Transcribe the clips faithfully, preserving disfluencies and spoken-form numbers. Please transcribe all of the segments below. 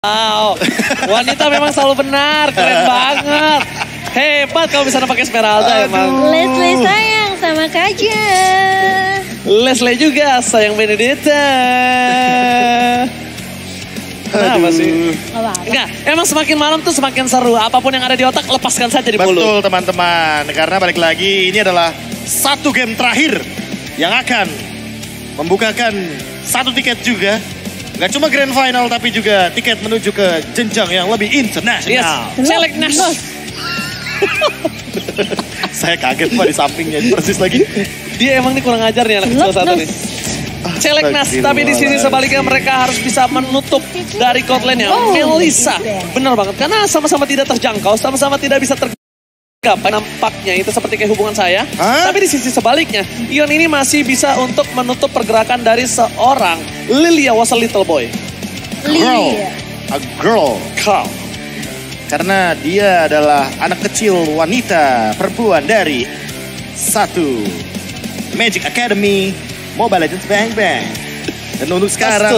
Wow, wanita memang selalu benar, keren banget. Hebat kamu bisa pakai Esmeralda emang. Leslie sayang sama Kaja. Leslie juga sayang Benedetta. Kenapa sih? Enggak, emang semakin malam tuh semakin seru. Apapun yang ada di otak, lepaskan saja di mulut. Betul teman-teman, karena balik lagi ini adalah satu game terakhir yang akan membukakan satu tiket juga. Gak cuma grand final tapi juga tiket menuju ke jenjang yang lebih internasional. Yes. Select national. Saya kaget pak di sampingnya persis lagi. Dia emang nih kurang ajar nih anak kecil satu nih. Select nas tapi di sini sebaliknya mereka harus bisa menutup dari Kotlennya. Oh, Melissa, benar banget karena sama-sama tidak terjangkau, sama-sama tidak bisa ter. Gampang nampaknya itu seperti kayak hubungan saya. Hah? Tapi di sisi sebaliknya Ion ini masih bisa untuk menutup pergerakan dari seorang Lilia was a little boy. Lilia. A girl. Girl. Karena dia adalah anak kecil wanita perempuan dari satu Magic Academy Mobile Legends Bang Bang. Dan untuk sekarang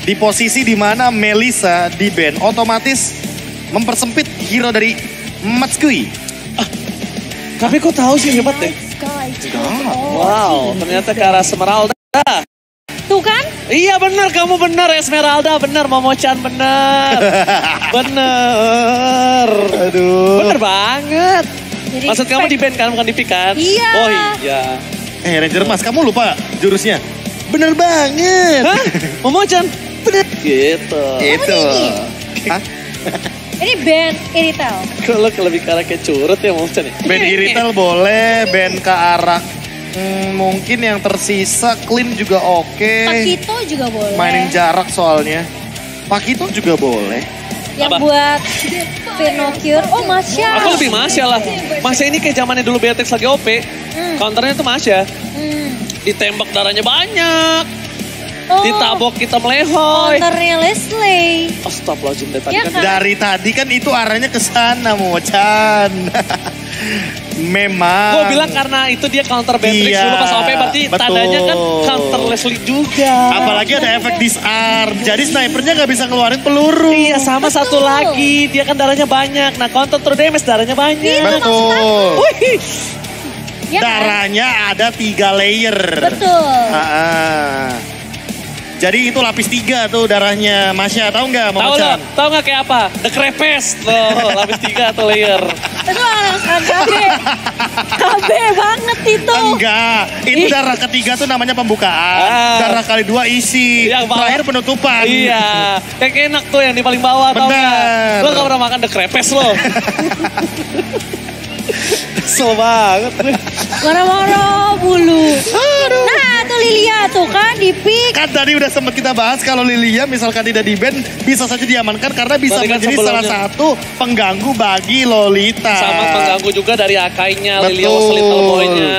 di posisi dimana Melissa di band otomatis mempersempit hero dari Matskui. Ah, tapi kok tahu sih hebat deh. Wow, ternyata ke arah Esmeralda. Tuh kan? Iya benar, kamu benar Esmeralda, benar Momocan benar. Benar. Aduh. Benar banget. Jadi maksud kamu di band kan bukan di pick kan? Iya. Oh iya. Eh Ranger Mas, kamu lupa jurusnya. Benar banget. Hah? Momocan. Benar. Gitu. Gitu. Hah? Ini band irital. Kalau lebih ke arah kayak curut ya maksudnya. Band irital boleh, band ke arah hmm, mungkin yang tersisa clean juga oke. Okay. Paquito juga boleh. Mainin jarak soalnya. Paquito juga boleh. Yang apa? Buat Firnokur, oh Masya. Aku lebih Masya lah. Masya ini kayak zamannya dulu Beatrix lagi O P. Hmm. Counternya tuh Masya. Hmm. Ditembak darahnya banyak. Oh. Ditabok kita melehoy. Counternya Leslie. Astagfirullahaladzim. Dari, ya, kan? dari tadi kan itu arahnya ke sana Mocan. Memang. Gue bilang karena itu dia counter Beatrix iya, dulu pas O P. Berarti betul. Tandanya kan counter Leslie juga. Apalagi ada efek disarm. Jadi snipernya gak bisa ngeluarin peluru. Iya sama betul. Satu lagi. Dia kan darahnya banyak. Nah counter true damage darahnya banyak. Betul. Wih. Ya, darahnya kan? Ada tiga layer. Betul. Ha-ha. Jadi itu lapis tiga tuh darahnya Masya, tahu nggak Momocan? Tahu tahu nggak kayak apa? The Crepes loh, lapis tiga tuh layer. Itu K B, K B banget itu. Enggak, itu darah ketiga tuh namanya pembukaan, ah. Darah kali dua isi, yang bawah, terakhir penutupan. Iya, yang enak tuh yang di paling bawah, tahu nggak? Lo nggak pernah makan The Crepes lo. Kesel banget. Moro-moro bulu. Aduh. Nah. Lilia tuh kan di pick. Kan tadi udah sempat kita bahas kalau Lilia misalkan tidak di band bisa saja diamankan karena bisa Badikan menjadi sebelumnya. Salah satu pengganggu bagi Lolita. Sama pengganggu juga dari akainya Lilia Waslin Telboynya.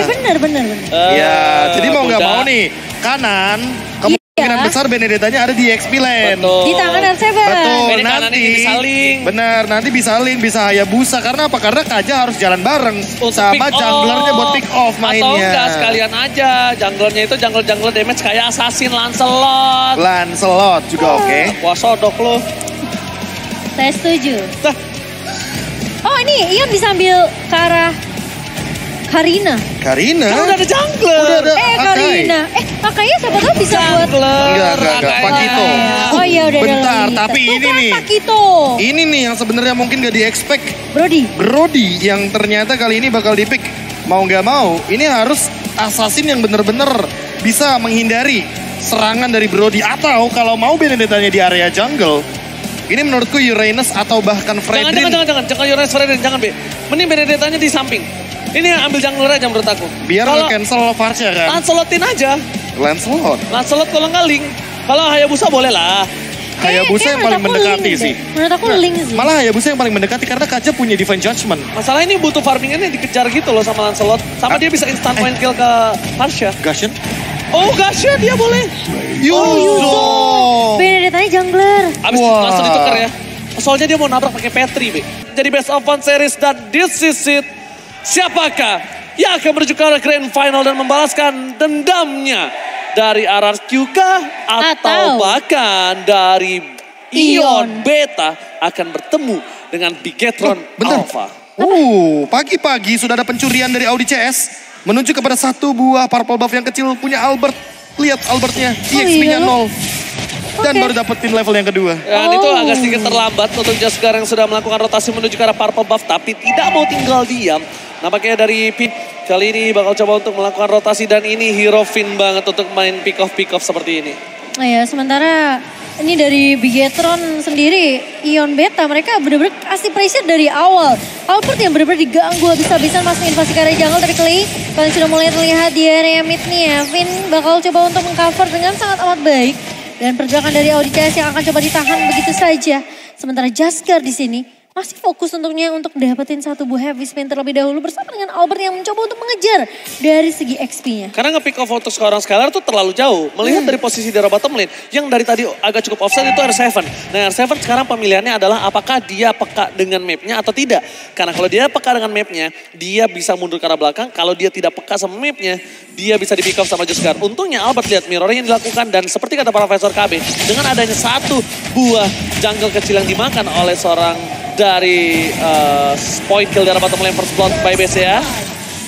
Ya benar benar benar. Uh, ya, jadi mau nggak mau nih kanan kemungkinan iya. Besar Benedettanya ada di X P Land. Betul. Di tangan R seven. Betul. Bene nanti bisa link. Benar, nanti bisa link, bisa Hayabusa karena apa? Karena Kaja harus jalan bareng untuk sama junglernya buat pick off mainnya. Atau enggak sekalian aja, junglernya itu jungler-jungler damage kayak assassin Lancelot. Lancelot juga oh. Oke. Okay. Wah sodok lu. Saya setuju. Nah. Oh ini Ion bisa ambil ke arah Karina. Karina? Kan udah ada jungler. Udah ada eh Akai. Karina. Eh Akainya siapa tahu bisa buat. Enggak, enggak, enggak. Paquito. Oh iya udah ada. Bentar, tapi ini nih. Paquito. Ini nih yang sebenarnya mungkin gak di-expect. Brody. Brody yang ternyata kali ini bakal di-pick. Mau gak mau, ini harus assassin yang bener-bener bisa menghindari serangan dari Brody. Atau kalau mau Benedettanya di area jungle. Ini menurutku Uranus atau bahkan Fredrin. Jangan, jangan, jangan. Jangan Uranus, Fredrin. Jangan, Be. Mending Benedettanya di samping. Ini ambil jungler aja menurut aku. Biar nge-cancel Varsha kan? Lancelotin aja. Lancelot? Lancelot kalau nggak link. Kalau Hayabusa boleh lah. Hayabusa yang paling mendekati sih. Menurut aku link sih. Malah Hayabusa yang paling mendekati karena Kaja punya defense judgment. Masalah ini butuh farmingannya dikejar gitu loh sama Lancelot. Sama dia bisa instant point kill ke Varsha. Gashen? Oh Gashen dia boleh. Yuzo. Benedettanya jungler. Abis langsung ditukar ya. Soalnya dia mau nabrak pakai Petri. Jadi best of one series dan this is it. Siapakah yang akan menuju ke grand final dan membalaskan dendamnya? dari R R Q kah? Atau, atau bahkan dari Ion Beta akan bertemu dengan Bigetron Loh, Alpha. Uh, pagi-pagi sudah ada pencurian dari Audi C S. Menuju kepada satu buah purple buff yang kecil punya Albert. Lihat Albertnya, E X P-nya nol. Dan okay. baru dapetin level yang kedua. Dan oh. itu agak sedikit terlambat untuk JustGar yang sudah melakukan rotasi menuju ke arah purple buff. Tapi tidak mau tinggal diam. Nampaknya dari Pin kali ini bakal coba untuk melakukan rotasi. Dan ini hero Finn banget untuk main pick off pick off seperti ini. Nah ya, sementara ini dari Bigetron sendiri, Ion Beta, mereka benar-benar kasih pressure dari awal. Albert yang benar-benar diganggu habis-habisan masuk invasi ke area jungle dari Clay. Kalian sudah mulai terlihat di area mid nih ya. Finn bakal coba untuk mengcover dengan sangat amat baik. Dan pergerakan dari Audacious yang akan coba ditahan begitu saja. Sementara JustGar di sini masih fokus tentunya untuk dapetin satu buah heavy spin terlebih dahulu bersama dengan Albert yang mencoba untuk mengejar dari segi X P-nya. Karena nge-pick off untuk seorang Skylar itu terlalu jauh. Melihat hmm. dari posisi di bottom lane yang dari tadi agak cukup offside itu R seven. Nah R seven sekarang pemilihannya adalah apakah dia peka dengan map-nya atau tidak. Karena kalau dia peka dengan map-nya, dia bisa mundur ke arah belakang. Kalau dia tidak peka sama map-nya, dia bisa di-pick off sama JustGar. Untungnya Albert lihat mirror yang dilakukan dan seperti kata Profesor K B, dengan adanya satu buah jungle kecil yang dimakan oleh seorang dari uh, point kill dari bottom lane first blood by B C A.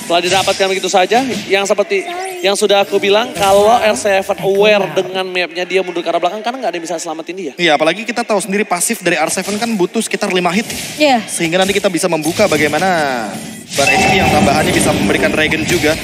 Telah didapatkan begitu saja. Yang seperti yang sudah aku bilang, kalau R seven aware dengan mapnya, dia mundur ke arah belakang karena nggak ada yang bisa selamatin dia. Iya, apalagi kita tahu sendiri pasif dari R seven kan butuh sekitar lima hit. Yeah. Sehingga nanti kita bisa membuka bagaimana bar H P yang tambahannya bisa memberikan regen juga.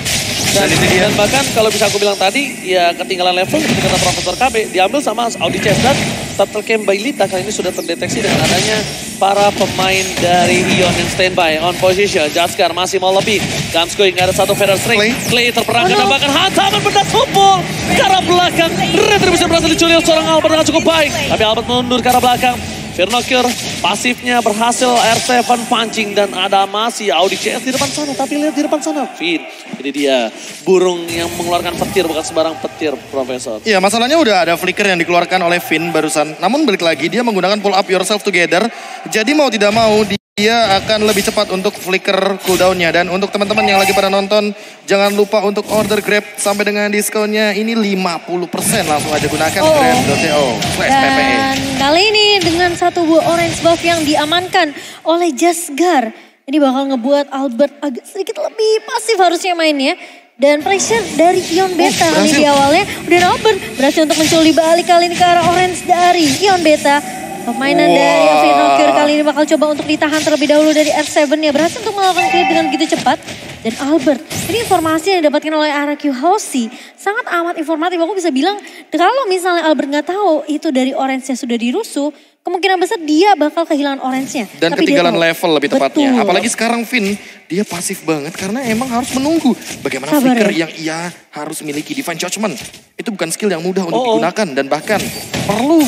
Dan, dan, dan bahkan kalau bisa aku bilang tadi, ya ketinggalan level seperti kata Profesor K B, diambil sama Audi C S dan Turtle Camp by Lita kali ini sudah terdeteksi dengan adanya para pemain dari Ion yang standby on position. JustGar masih mau lebih. Gamsku nggak ada satu feather string. Clay terperang oh, no. dan bahkan hantaman benda tumpul ke arah belakang. Retribusi berhasil dicuri oleh seorang Albert dengan cukup baik. Tapi Albert mundur ke arah belakang. Firnokur pasifnya berhasil R seven pancing dan ada masih Audi C S di depan sana. Tapi lihat di depan sana, Finn. Ini dia burung yang mengeluarkan petir, bukan sembarang petir, Profesor. Iya, masalahnya udah ada flicker yang dikeluarkan oleh Finn barusan. Namun balik lagi, dia menggunakan pull up yourself together. Jadi mau tidak mau, dia akan lebih cepat untuk flicker cooldownnya. Dan untuk teman-teman yang lagi pada nonton, jangan lupa untuk order Grab sampai dengan diskonnya ini lima puluh persen. Langsung aja gunakan oh. grab dot co slash P P E. Kali ini dengan satu buah orange buff yang diamankan oleh JustGar, ini bakal ngebuat Albert agak sedikit lebih pasif harusnya mainnya. Dan pressure dari Ion Beta oh, ini di awalnya. Udah Albert berhasil untuk mencuri balik kali ini ke arah orange dari Ion Beta. Pemainan wow. dari Firnokur kali ini bakal coba untuk ditahan terlebih dahulu dari R seven ya. Berhasil untuk melakukan clear dengan begitu cepat. Dan Albert, ini informasi yang didapatkan oleh R R Q Hoshi sangat amat informatif. Aku bisa bilang kalau misalnya Albert nggak tahu itu dari orange-nya sudah dirusuh, kemungkinan besar dia bakal kehilangan orange-nya. Dan tapi ketinggalan level lebih tepatnya. Betul. Apalagi sekarang Finn, dia pasif banget karena emang harus menunggu. Bagaimana Sabar flicker ya? yang ia harus miliki, Divine Judgment. Itu bukan skill yang mudah untuk oh, oh. digunakan dan bahkan perlu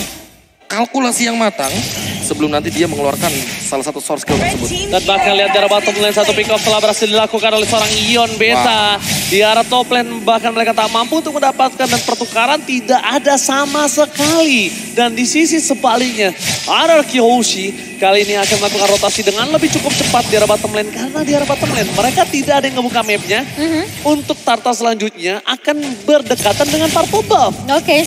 kalkulasi yang matang sebelum nanti dia mengeluarkan salah satu source skill tersebut. Dan bahkan lihat di arah bottom lane satu pick off telah berhasil dilakukan oleh seorang Ion Beta. Wow. Di arah top lane bahkan mereka tak mampu untuk mendapatkan dan pertukaran tidak ada sama sekali. Dan di sisi sebaliknya R R Q Hoshi kali ini akan melakukan rotasi dengan lebih cukup cepat di arah bottom lane. Karena di arah bottom lane mereka tidak ada yang ngebuka mapnya. Uh-huh. Untuk tartar selanjutnya akan berdekatan dengan purple buff. Oke, okay.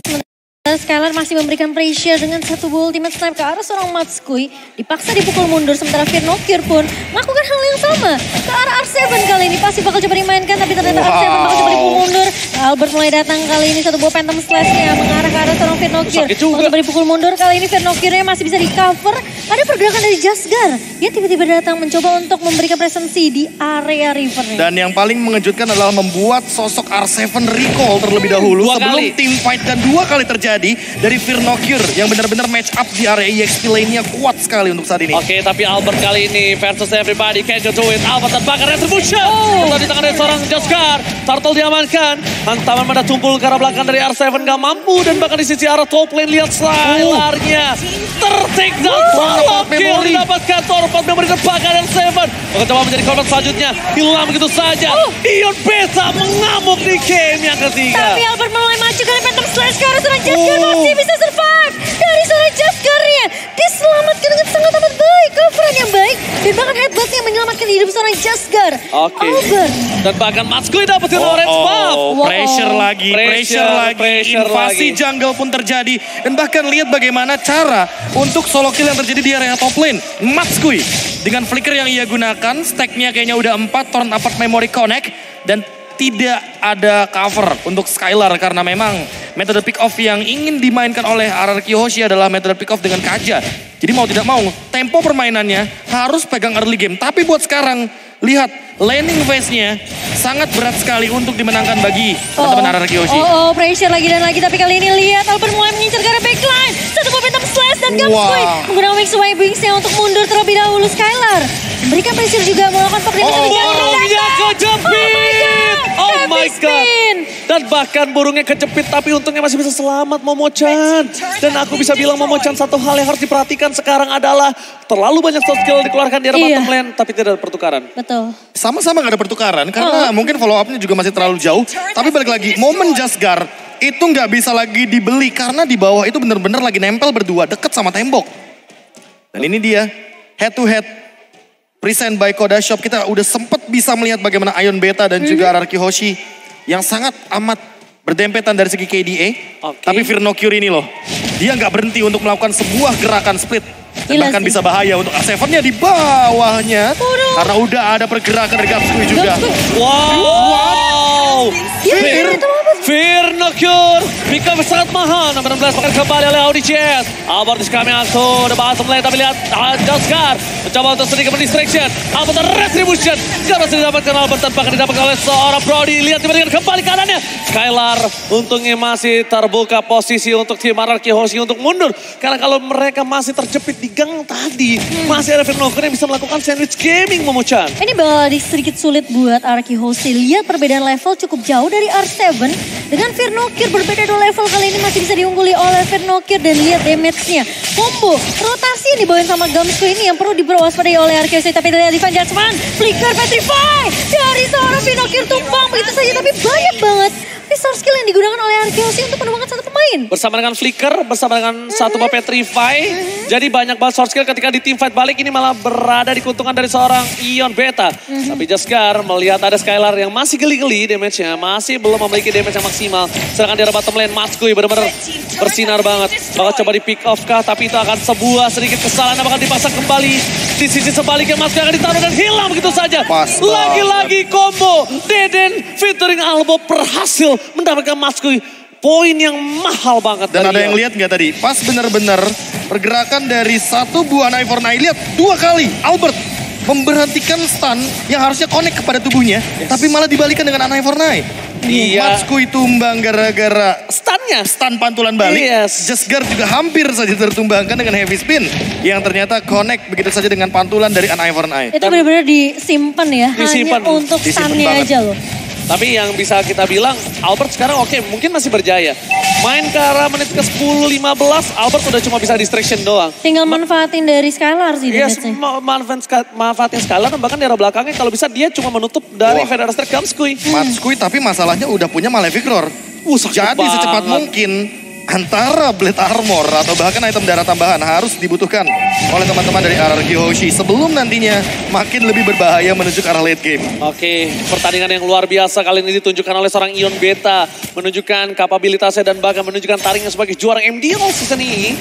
Skylar masih memberikan pressure dengan satu buah ultimate snipe ke arah seorang Matskui. Dipaksa dipukul mundur sementara Firnokur pun melakukan hal yang sama. Ke arah R seven kali ini pasti bakal coba dimainkan tapi ternyata wow. R seven bakal coba dipukul mundur. Albert mulai datang kali ini satu buah phantom slash-nya mengarah ke arah seorang Firnokur. Bakal coba dipukul mundur kali ini Firnokurnya masih bisa di cover. Ada pergerakan dari JustGar. Dia tiba-tiba datang mencoba untuk memberikan presensi di area river. Dan yang paling mengejutkan adalah membuat sosok R seven recall terlebih dahulu hmm, sebelum kali. team fight dan dua kali terjadi. Dari Firnokur yang benar-benar match up di area E X P lane-nya kuat sekali untuk saat ini. Oke, okay, tapi Albert kali ini versus everybody. Can you do it? Albert terbakar retribution. Oh. Tentang di tangan dari seorang JustGar. Turtle diamankan. Hantaman pada tumpul ke arah belakang dari R seven gak mampu. Dan bahkan di sisi arah top lane lihat Skylar-nya. Tertik dan Firnokur didapatkan torpot memori terbakar R seven. Maka coba menjadi korban selanjutnya. Hilang begitu saja. Oh. Ion Beta mengamuk di game yang ketiga. Tapi Albert mulai maju kali phantom slash ke arah seorang JustGar. JustGar masih bisa survive dari seorang JustGar-nya. Diselamatkan dengan sangat amat baik. Coveran yang baik Bahkan hebatnya menyelamatkan hidup seorang JustGar. Oke. Okay. Dan bahkan Matskui dapetin oh, orange buff. Oh, wow. Pressure lagi, pressure, pressure lagi, pressure invasi lagi. Jungle pun terjadi. Dan bahkan lihat bagaimana cara untuk solo kill yang terjadi di area top lane. Matskui dengan flicker yang ia gunakan, stacknya kayaknya udah empat, torn apart memory connect. Dan tidak ada cover untuk Skylar karena memang metode pick off yang ingin dimainkan oleh R R Q Hoshi adalah metode pick off dengan Kaja. Jadi mau tidak mau tempo permainannya harus pegang early game. Tapi buat sekarang lihat landing phase-nya sangat berat sekali untuk dimenangkan bagi teman-teman R R Q Hoshi. Oh, oh, pressure lagi dan lagi tapi kali ini lihat Albert mulai mengincar ke arah backline. Satu momentum slash dan Gamsui menggunakan mix wavings-nya untuk mundur terlebih dahulu Skylar. Memberikan pressure juga melakukan pokoknya oh, oh, Oh my god, dan bahkan burungnya kejepit tapi untungnya masih bisa selamat Momocan. Dan aku bisa bilang Momocan satu hal yang harus diperhatikan sekarang adalah terlalu banyak soft skill dikeluarkan di area bottom lane tapi tidak ada pertukaran. Betul. Sama-sama gak ada pertukaran karena oh. mungkin follow upnya juga masih terlalu jauh. Tapi balik lagi, momen JustGar itu gak bisa lagi dibeli karena di bawah itu bener-bener lagi nempel berdua deket sama tembok. Dan ini dia, head to head. Present by Koda Shop, kita udah sempet bisa melihat bagaimana Ion Beta dan mm-hmm. juga R R Q Hoshi yang sangat amat berdempetan dari segi K D A. Okay. Tapi Firnokur ini loh, dia nggak berhenti untuk melakukan sebuah gerakan split. Dan bahkan sih. Bisa bahaya untuk R seven-nya di bawahnya. Udah. Karena udah ada pergerakan dari Gamsui juga. Wow! wow. Fir, Firnokur, Mika sangat mahal. Nomor enam belas akan kembali oleh Audacious. Albert di kami langsung, ada bahasa mulai tapi lihat JustGar. Mencoba untuk sedikit mendistraction. Albert retribution. Gak berhasil didapatkan Albert tanpa didapatkan oleh seorang Brody. Lihat diberikan kembali kanannya. Skylar untungnya masih terbuka posisi untuk tim R R Q Hoshi untuk mundur. Karena kalau mereka masih terjepit di gang tadi, hmm. masih ada Firnokur yang bisa melakukan sandwich gaming Momocan. Ini bakal sedikit sulit buat R R Q Hoshi. Lihat perbedaan level cukup jauh dari R seven dengan Firnokur. Berbeda dua level kali ini masih bisa diungguli oleh Firnokur. Dan lihat damage-nya. Combo, rotasi yang dibawain sama Gamsui ini yang perlu diperwaspadai oleh R R Q Hoshi. Tapi lihat Ivan Judgment, flicker, petrify dari seorang Firnokur tumbang begitu saja. Tapi banyak banget resource skill yang digunakan oleh R R Q Hoshi untuk menemukan satu pemain. Bersama dengan Flicker, bersama dengan mm-hmm. satu Petrify. Mm-hmm. Jadi banyak banget source skill ketika di tim fight balik ini malah berada di keuntungan dari seorang Ion Beta. Mm-hmm. Tapi JustGar melihat ada Skylar yang masih geli-geli damage-nya. Masih belum memiliki damage yang maksimal. Sedangkan di arah bottom lane Matskui benar-benar bersinar banget. Bakal coba di pick off kah? Tapi itu akan sebuah sedikit kesalahan. Bakal dipasang kembali di sisi sebaliknya. Matskui akan ditaruh dan hilang begitu saja. Lagi-lagi combo Deden featuring Albo berhasil mendapatkan Matskui poin yang mahal banget. Dan ada yang lihat nggak tadi? Pas bener-bener pergerakan dari satu buah Nai for Nai. Lihat dua kali Albert memberhentikan stun yang harusnya connect kepada tubuhnya. Yes. Tapi malah dibalikan dengan Nai for Nai. Iya. Matskui tumbang gara-gara stunnya. Stun pantulan balik. Yes. JustGar juga hampir saja tertumbangkan dengan heavy spin. Yang ternyata connect begitu saja dengan pantulan dari Nai for Nai. Itu bener-bener disimpan ya. Disimpan. Hanya untuk stunnya aja loh. Tapi yang bisa kita bilang, Albert sekarang oke, okay, mungkin masih berjaya. Main ke arah menit ke sepuluh lima belas, Albert udah cuma bisa distraction doang. Tinggal manfaatin dari Skylar sih. Iya, yes, manfaatin Skylar, bahkan di arah belakangnya kalau bisa dia cuma menutup dari Federer Strike Gamsui. Matskui, tapi masalahnya udah punya Malefic Roar. Uh, Jadi banget. Secepat mungkin antara Blade Armor atau bahkan item darah tambahan harus dibutuhkan oleh teman-teman dari R R Q Hoshi sebelum nantinya makin lebih berbahaya menuju ke arah late game. Oke, pertandingan yang luar biasa kali ini ditunjukkan oleh seorang Ion Beta, menunjukkan kapabilitasnya dan bahkan menunjukkan taringnya sebagai juara M D L season ini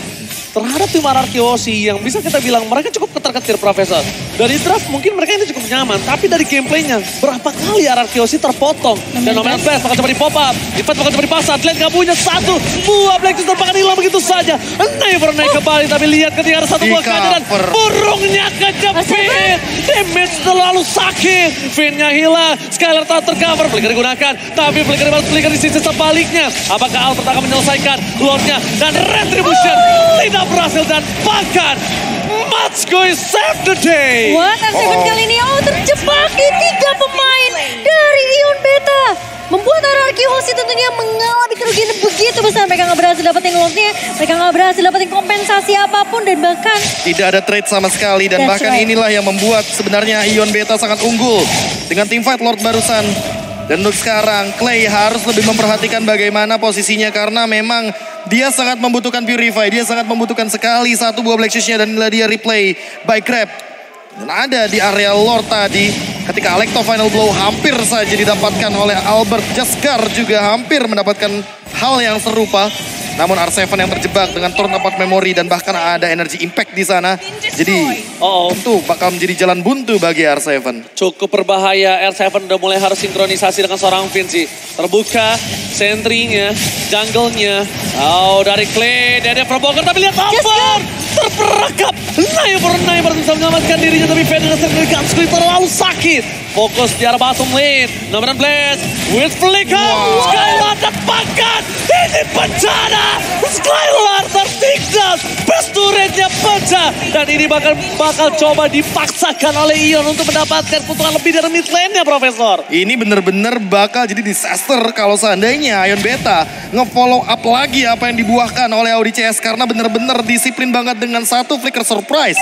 terhadap tim R R Q Hoshi yang bisa kita bilang mereka cukup ketar-ketir Profesor. Dari draft mungkin mereka ini cukup nyaman, tapi dari gameplaynya berapa kali R R Q Hoshi terpotong. Dan nominal best bakal coba di pop up, Lipat bakal coba dipasang, Glenn gak punya satu buah. Black Sister bahkan hilang begitu saja. Never naik kembali tapi lihat ketika ada satu buah kaderan. Burungnya kejepit. Damage terlalu sakit. Finnya hilang. Skylar tak tercover. Flicker digunakan. Tapi Flicker balas Flicker di sisi sebaliknya. Apakah Albert akan menyelesaikan Lordnya? Dan Retribution oh. tidak berhasil. Dan bahkan Matskui save the day. Wah, R seven kali ini oh terjebak di tiga pemain dari Ion Beta. Membuat R R Q Hoshi tentunya mengalami kerugian begitu besar. Mereka nggak berhasil dapetin lootnya, mereka nggak berhasil dapetin kompensasi apapun dan bahkan tidak ada trade sama sekali dan That's bahkan right. inilah yang membuat sebenarnya Ion Beta sangat unggul dengan tim fight Lord barusan. Dan untuk sekarang Clay harus lebih memperhatikan bagaimana posisinya karena memang dia sangat membutuhkan Purify, dia sangat membutuhkan sekali satu buah Black Shoes-nya dan inilah dia replay by Crab. Dan ada di area Lord tadi, ketika Alecto final blow hampir saja didapatkan oleh Albert. JustGar juga hampir mendapatkan hal yang serupa. Namun R tujuh yang terjebak dengan turn apart memori dan bahkan ada energy impact di sana. Jadi oh, itu bakal menjadi jalan buntu bagi R tujuh. Cukup berbahaya, R tujuh udah mulai harus sinkronisasi dengan seorang Finn sih. Terbuka, sentrinya, jungle-nya. Oh, dari Clay, dia ada provoker tapi lihat Albert! Terperangkap, Naibor-Naibor bisa mengamankan dirinya tapi Finn dengan sendiri Ganskui terlalu sakit. Fokus di arah bottom lane, nomor enam belas, with Flicker, wow. Skylar dapatkan, ini bencana, Skylar tertindas, pesturenya pecah. Dan ini bakal bakal coba dipaksakan oleh Ion untuk mendapatkan pukulan lebih dari mid lane-nya, Profesor. Ini bener-bener bakal jadi disaster kalau seandainya Ion Beta nge-follow up lagi apa yang dibuahkan oleh Audi C S. Karena bener-bener disiplin banget dengan satu Flicker surprise.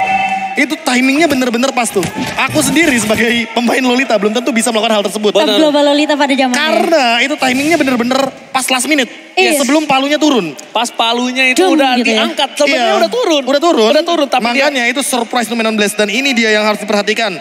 Itu timingnya bener-bener pas tuh. Aku sendiri sebagai pemain Lolita belum tentu bisa melakukan hal tersebut. Bener. Global Lolita pada zamannya. Karena itu timingnya bener-bener pas last minute. Iya. Sebelum palunya turun. Pas palunya itu Jum, udah gitu diangkat. Ya. Sebenarnya iya. udah turun. Udah turun. Udah turun. Tapi makanya dia... itu surprise nomor enam belas. Dan ini dia yang harus diperhatikan.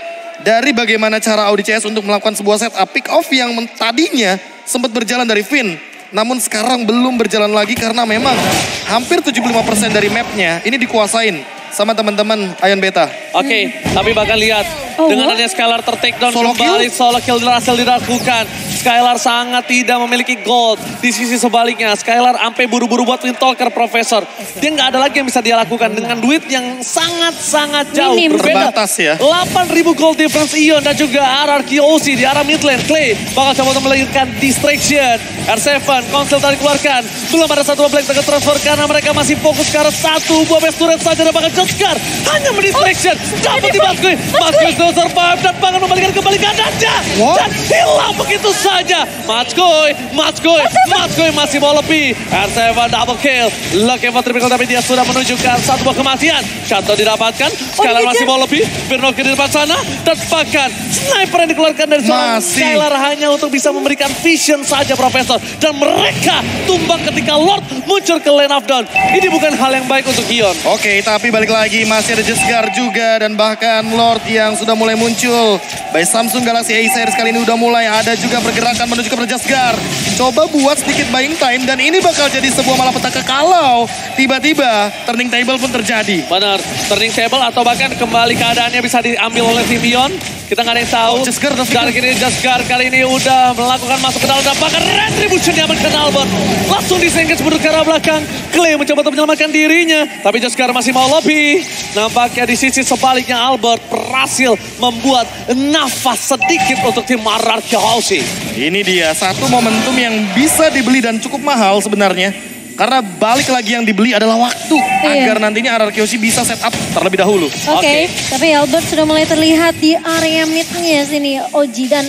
Dari bagaimana cara Audi C S untuk melakukan sebuah setup pick off yang tadinya sempat berjalan dari Finn. Namun sekarang belum berjalan lagi karena memang hampir tujuh puluh lima persen dari mapnya ini dikuasain sama teman-teman Ion Beta. Oke, okay, hmm. tapi bakal lihat oh, dengan adanya Skylar tertakedown kembali, solo kill berhasil dilakukan. Skylar sangat tidak memiliki gold. Di sisi sebaliknya, Skylar ampe buru-buru buat win talker, Profesor. Dia nggak ada lagi yang bisa dia lakukan dengan duit yang sangat-sangat jauh. Minim. Berbeda. Terbatas ya. delapan ribu gold difference Ion dan juga R R Q Hoshi di arah mid lane. Clay bakal coba untuk melahirkan distraction. R tujuh, konsil tadi keluarkan. Belum ada satu black target transfer karena mereka masih fokus ke arah satu buah base turret saja dan bakal JustGar hanya mendistraction, oh, dapat di Matskui, Matskui still survive dan bahkan membalikan kembali keadaannya dan hilang begitu saja. Matskui, Matskui, Matskui masih mau lebih. R tujuh double kill, lucky for triple tapi dia sudah menunjukkan satu buah kematian. Shutdown didapatkan, Skylar oh, masih mau lebih, Firnokur di depan sana dan bahkan sniper yang dikeluarkan dari seorang Skylar hanya untuk bisa memberikan vision saja, Profesor. Dan mereka tumbang ketika Lord muncul ke lane of down. Ini bukan hal yang baik untuk Ion. Oke, okay, tapi balik lagi masih ada JustGar juga dan bahkan Lord yang sudah mulai muncul. By Samsung Galaxy A series kali ini udah mulai ada juga pergerakan menuju ke JustGar. Coba buat sedikit buying time dan ini bakal jadi sebuah malapetaka kalau tiba-tiba turning table pun terjadi. Benar, turning table atau bahkan kembali keadaannya bisa diambil oleh tim Ion. Kita nggak ada yang tahu. Oh, JustGar kali ini JustGar kali ini udah melakukan masuk ke dalam dan bahkan retribution yang menekan Albert. Langsung disengkit mundur ke arah belakang. Clay mencoba untuk menyelamatkan dirinya tapi JustGar masih mau lobby. Nampaknya di sisi sebaliknya Albert berhasil membuat nafas sedikit untuk tim R R Q Hoshi. Ini dia satu momentum yang bisa dibeli dan cukup mahal sebenarnya. Karena balik lagi yang dibeli adalah waktu. Iya. Agar nantinya R R Q Hoshi bisa set up terlebih dahulu. Oke, okay. okay. tapi Albert sudah mulai terlihat di area midnya sini Oji. Dan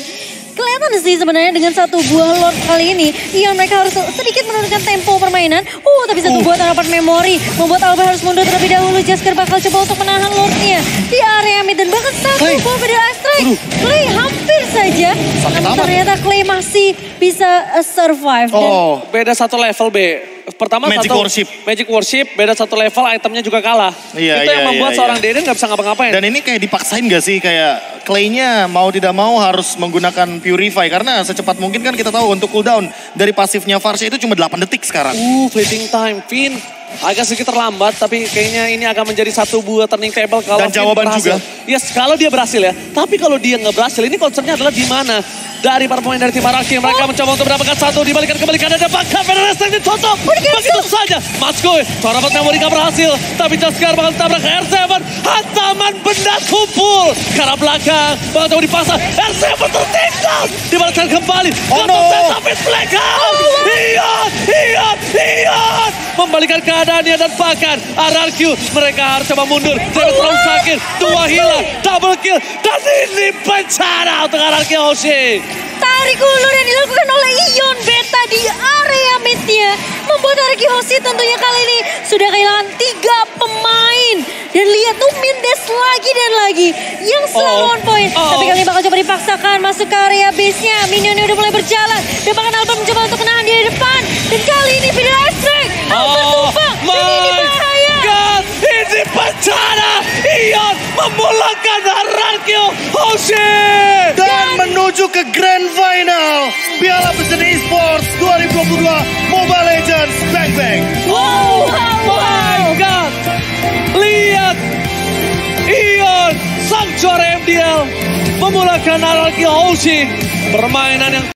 kelihatan sih sebenarnya dengan satu buah Lord kali ini Ion mereka harus sedikit menurunkan tempo permainan. Uh tapi satu uh. buah tangkapan memori membuat Albert harus mundur terlebih dahulu. JustGar bakal coba untuk menahan Lordnya di area mid dan bahkan satu Clay. buah beda strike. Uh. Clay hampir saja. Namun ternyata Clay masih bisa uh, survive. Oh dan... beda satu level B. Pertama Magic satu, Worship. Magic Worship, beda satu level itemnya juga kalah. Iya, itu iya, yang membuat iya, seorang iya. Deden gak bisa ngapa-ngapain. Dan ini kayak dipaksain gak sih? Kayak Clay-nya mau tidak mau harus menggunakan Purify. Karena secepat mungkin kan kita tahu untuk cooldown dari pasifnya Varsha itu cuma delapan detik sekarang. Uh, fleeting time, Finn. Agak sedikit terlambat tapi kayaknya ini akan menjadi satu buah turning table kalau dan jawaban berhasil. Juga. Yes, kalau dia berhasil ya. Tapi kalau dia nggak berhasil, ini concernnya adalah di mana dari para pemain dari tim R R Q mereka oh. mencoba untuk mendapatkan satu dibalikan kembali ke ada bakar penalti ditutup. Begitu saja. Matskui, coret memori nggak berhasil. Tapi JustGar bakal tabrak R tujuh, hantaman benda tumpul ke arah belakang. Bakal coba dipasang. R tujuh tertindas. Dibalaskan kembali. Oh no. Tapi blackout. Iya, iya, iya. Membalikan ke keadaannya dan bahkan R R Q mereka harus coba mundur. Jangan terlalu sakit, dua hilang, double kill dan ini bencana untuk R R Q Hoshi. Tarik ulur yang dilakukan oleh Ion Beta di area midnya membuat R R Q Hoshi tentunya kali ini sudah kehilangan tiga pemain dan lihat tuh mindes lagi dan lagi yang selalu on point. Oh. Tapi kali ini bakal coba dipaksakan masuk ke area base-nya. Minionnya udah mulai berjalan dan bahkan Albert mencoba untuk menahan dia di depan dan kali ini video strike. Albert tumpang. Oh. Ini bahaya. God, ini bencana. Ion memulakan R R Q Hoshi dan menuju ke Grand Final Piala Presiden Esports dua ribu dua puluh dua Mobile Legends Bang Bang. Wow, wow, my God. Lihat Ion Sang Juara M D L memulakan R R Q Hoshi, permainan yang